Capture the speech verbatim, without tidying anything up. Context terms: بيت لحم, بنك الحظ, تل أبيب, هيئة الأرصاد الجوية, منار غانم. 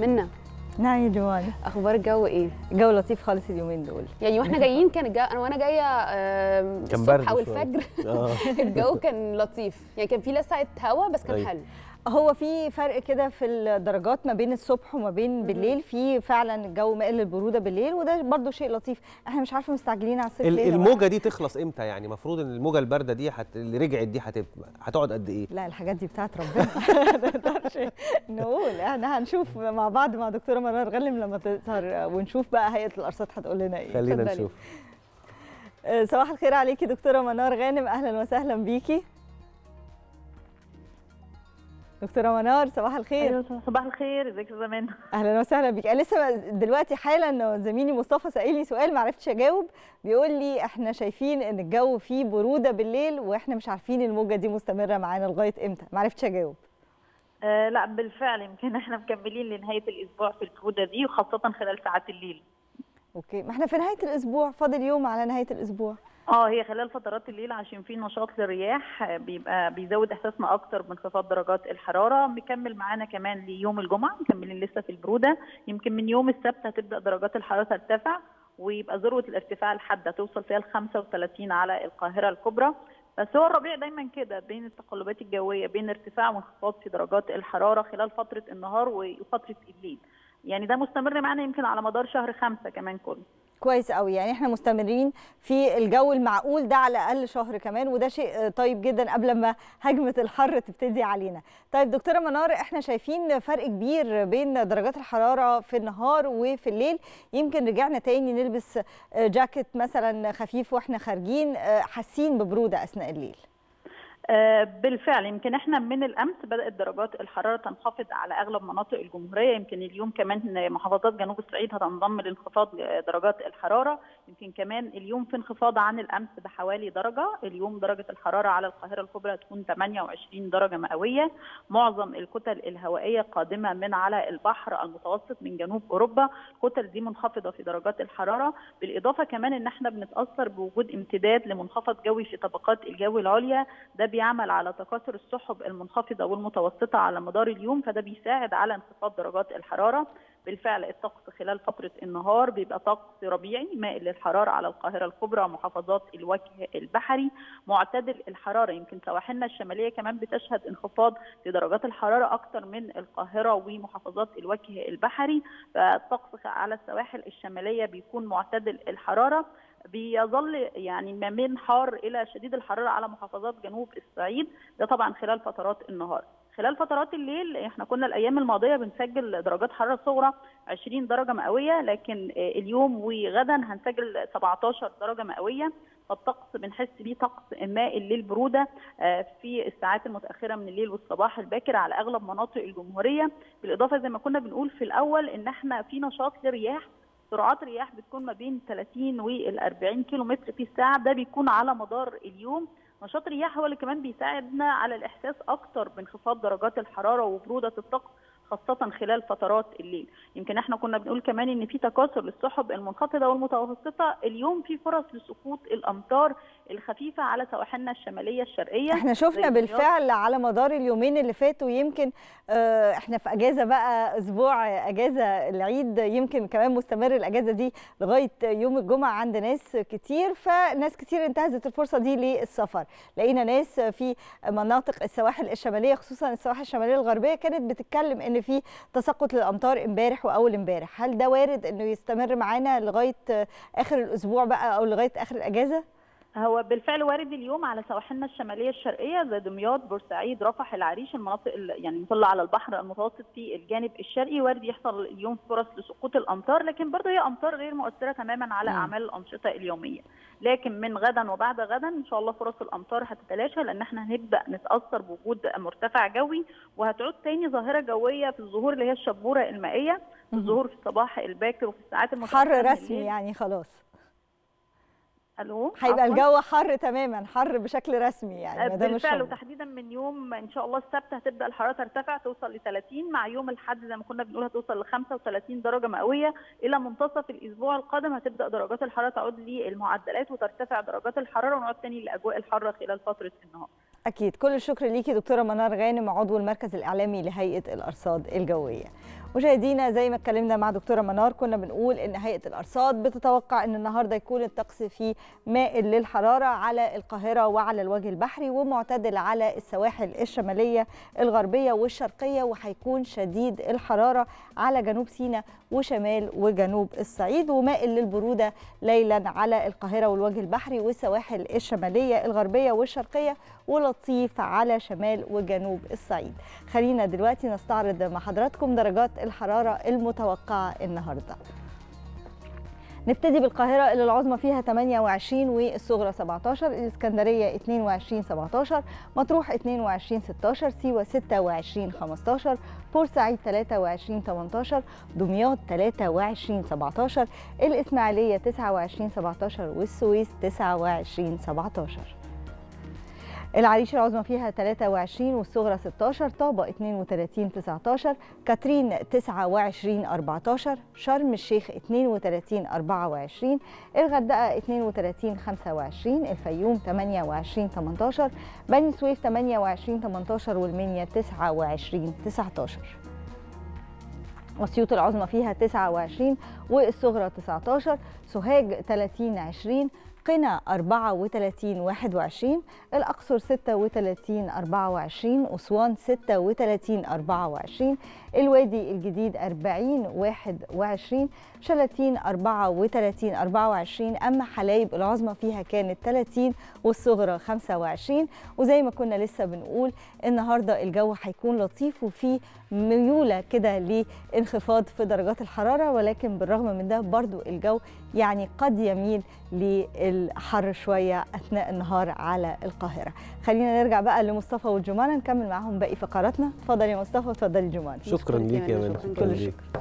منا نعم يا جمال، اخبار الجو ايه؟ الجو لطيف خالص اليومين دول، يعني واحنا جايين كان الجو انا وانا جايه الصبح او الفجر الجو كان لطيف، يعني كان في لسعه هوا بس كان حلو. هو في فرق كده في الدرجات ما بين الصبح وما بين بالليل، في فعلا الجو مائل للبروده بالليل، وده برضو شيء لطيف. احنا مش عارفه مستعجلين على الصيف ليه. الموجه دي تخلص امتى؟ يعني المفروض ان الموجه البارده دي حت... اللي رجعت دي حت... هتقعد قد ايه؟ لا الحاجات دي بتاعت ربنا ما نقدرش نقول، احنا هنشوف مع بعض مع دكتوره منار غانم لما تظهر ونشوف بقى هيئه الارصاد هتقول لنا ايه. خلينا نشوف. صباح الخير عليكي دكتوره منار غانم، اهلا وسهلا بيكي. دكتورة منار صباح الخير. صباح الخير، ازيك يا زمان؟ اهلا وسهلا بيك. انا لسه دلوقتي حالا زميلي مصطفى سألني سؤال ما عرفتش اجاوب، بيقول لي احنا شايفين ان الجو فيه برودة بالليل واحنا مش عارفين الموجة دي مستمرة معانا لغاية امتى، ما عرفتش اجاوب. آه لا بالفعل يمكن احنا مكملين لنهاية الاسبوع في البرودة دي، وخاصة خلال ساعات الليل. اوكي، ما احنا في نهاية الاسبوع، فاضل يوم على نهاية الاسبوع. اه هي خلال فترات الليل عشان في نشاط للرياح بيبقى بيزود احساسنا اكتر بانخفاض درجات الحراره، مكمل معانا كمان ليوم الجمعه، مكملين لسه في البروده. يمكن من يوم السبت هتبدا درجات الحراره ترتفع ويبقى ذروه الارتفاع الحاده توصل فيها ل خمسة وثلاثين على القاهره الكبرى. بس هو الربيع دايما كده بين التقلبات الجويه، بين ارتفاع وانخفاض في درجات الحراره خلال فتره النهار وفتره الليل، يعني ده مستمر معانا يمكن على مدار شهر خمسه كمان كله. كويس قوي، يعني احنا مستمرين في الجو المعقول ده على الاقل شهر كمان، وده شيء طيب جدا قبل ما هجمه الحر تبتدي علينا. طيب دكتوره منار، احنا شايفين فرق كبير بين درجات الحراره في النهار وفي الليل، يمكن رجعنا تاني نلبس جاكيت مثلا خفيف واحنا خارجين، حاسين ببروده اثناء الليل. بالفعل يمكن احنا من الامس بدات درجات الحراره تنخفض على اغلب مناطق الجمهوريه، يمكن اليوم كمان محافظات جنوب الصعيد هتنضم لانخفاض درجات الحراره، يمكن كمان اليوم في انخفاض عن الامس بحوالي درجه، اليوم درجه الحراره على القاهره الكبرى تكون ثمانية وعشرين درجه مئويه، معظم الكتل الهوائيه قادمه من على البحر المتوسط من جنوب اوروبا، الكتل دي منخفضه في درجات الحراره، بالاضافه كمان ان احنا بنتاثر بوجود امتداد لمنخفض جوي في طبقات الجو العليا، ده بيعمل على تكاثر السحب المنخفضه والمتوسطه على مدار اليوم، فده بيساعد على انخفاض درجات الحراره. بالفعل الطقس خلال فتره النهار بيبقى طقس ربيعي مائل للحراره على القاهره الكبرى ومحافظات الوجه البحري، معتدل الحراره، يمكن سواحلنا الشماليه كمان بتشهد انخفاض في درجات الحراره اكثر من القاهره ومحافظات الوجه البحري، فالطقس على السواحل الشماليه بيكون معتدل الحراره، بيظل يعني ما من حار إلى شديد الحرارة على محافظات جنوب الصعيد، ده طبعا خلال فترات النهار. خلال فترات الليل احنا كنا الايام الماضيه بنسجل درجات حراره صغرى عشرين درجه مئويه، لكن اليوم وغدا هنسجل سبعة عشر درجه مئويه، فالطقس بنحس بيه طقس مائل للبروده في الساعات المتاخره من الليل والصباح الباكر على اغلب مناطق الجمهوريه، بالاضافه زي ما كنا بنقول في الاول ان احنا في نشاط لرياح، سرعات رياح بتكون ما بين ثلاثين والأربعين كيلو متر في الساعة، ده بيكون على مدار اليوم. نشاط الرياح هو اللي كمان بيساعدنا على الإحساس أكتر بانخفاض درجات الحرارة وبرودة الطقس خاصة خلال فترات الليل. يمكن احنا كنا بنقول كمان ان في تكاثر للسحب المنخفضة والمتوسطة، اليوم في فرص لسقوط الأمطار الخفيفة على سواحلنا الشمالية الشرقية. احنا شفنا بالفعل على مدار اليومين اللي فاتوا، يمكن اه احنا في اجازة بقى اسبوع اجازة العيد، يمكن كمان مستمر الاجازة دي لغاية يوم الجمعة عند ناس كتير، فناس كتير انتهزت الفرصة دي للسفر. لقينا ناس في مناطق السواحل الشمالية، خصوصا السواحل الشمالية الغربية، كانت بتتكلم ان في تساقط للامطار امبارح واول امبارح. هل ده وارد انه يستمر معانا لغايه اخر الاسبوع بقى او لغايه اخر الاجازه؟ هو بالفعل وارد اليوم على سواحلنا الشماليه الشرقيه زي دمياط، بورسعيد، رفح، العريش، المناطق يعني مطلة على البحر المتوسط في الجانب الشرقي، وارد يحصل اليوم فرص لسقوط الامطار، لكن برضه هي امطار غير مؤثره تماما على اعمال الانشطه اليوميه. لكن من غدا وبعد غدا ان شاء الله فرص الامطار هتتلاشى، لان احنا هنبدا نتاثر بوجود مرتفع جوي، وهتعود تاني ظاهره جويه في الظهور اللي هي الشبوره المائيه، في الظهور في الصباح الباكر وفي الساعات المتاخره. حر رسمي يعني خلاص. هيبقى الجو حر تماما، حر بشكل رسمي يعني بالفعل، وتحديدا من يوم ان شاء الله السبت هتبدا الحراره ترتفع توصل ل ثلاثين، مع يوم الاحد زي ما كنا بنقول هتوصل ل خمسة وثلاثين درجه مئويه، الى منتصف الاسبوع القادم هتبدا درجات الحراره تعود للمعدلات وترتفع درجات الحراره، ونعود تاني للاجواء الحاره خلال فتره النهار. اكيد كل الشكر ليكي دكتوره منار غانم، عضو المركز الاعلامي لهيئه الارصاد الجويه. مشاهدينا، زي ما اتكلمنا مع دكتوره منار كنا بنقول ان هيئه الارصاد بتتوقع ان النهارده يكون الطقس فيه مائل للحراره على القاهره وعلى الوجه البحري، ومعتدل على السواحل الشماليه الغربيه والشرقيه، وهيكون شديد الحراره على جنوب سيناء وشمال وجنوب الصعيد، ومائل للبروده ليلا على القاهره والوجه البحري والسواحل الشماليه الغربيه والشرقيه، ولطيف على شمال وجنوب الصعيد. خلينا دلوقتي نستعرض مع حضراتكم درجات الحرارة المتوقعة النهاردة. نبتدي بالقاهرة اللي العظمى فيها ثمانية وعشرين والصغرى سبعتاشر، الإسكندرية اثنين وعشرين سبعتاشر، مطروح اثنين وعشرين ستاشر، سيوة ستة وعشرين خمستاشر، بورسعيد ثلاثة وعشرين ثمانتاشر، دمياط ثلاثة وعشرين سبعتاشر، الإسماعيلية تسعة وعشرين سبعتاشر، والسويس تسعة وعشرين سبعتاشر. العريش العظمى فيها ثلاثة وعشرين والصغرى ستاشر، طابة اثنين وثلاثين تسعتاشر، كاترين تسعة وعشرين أربعتاشر، شرم الشيخ اثنين وثلاثين أربعة وعشرين، الغردقة اثنين وثلاثين خمسة وعشرين، الفيوم ثمانية وعشرين ثمانتاشر، بني سويف ثمانية وعشرين ثمانتاشر، والمنيا تسعة وعشرين تسعتاشر. أسيوط العظمى فيها تسعة وعشرين والصغرى تسعتاشر، سوهاج ثلاثين عشرين، قنا أربعة وثلاثين واحد وعشرين، الأقصر ستة وثلاثين أربعة وعشرين، أسوان ستة وثلاثين أربعة وعشرين، الوادي الجديد أربعين واحد وعشرين، شلاتين أربعة وثلاثين أربعة وعشرين، أما حلايب العظمى فيها كانت ثلاثين والصغرى خمسة وعشرين. وزي ما كنا لسه بنقول النهارده الجو هيكون لطيف وفيه ميولة كده لانخفاض في درجات الحرارة، ولكن بالرغم من ده برضو الجو يعني قد يميل للحر شوية أثناء النهار على القاهرة. خلينا نرجع بقى لمصطفى والجمانة نكمل معهم باقي فقراتنا. اتفضل يا مصطفى، اتفضل الجمانة. شكرا ليك يا منى، كل شكر.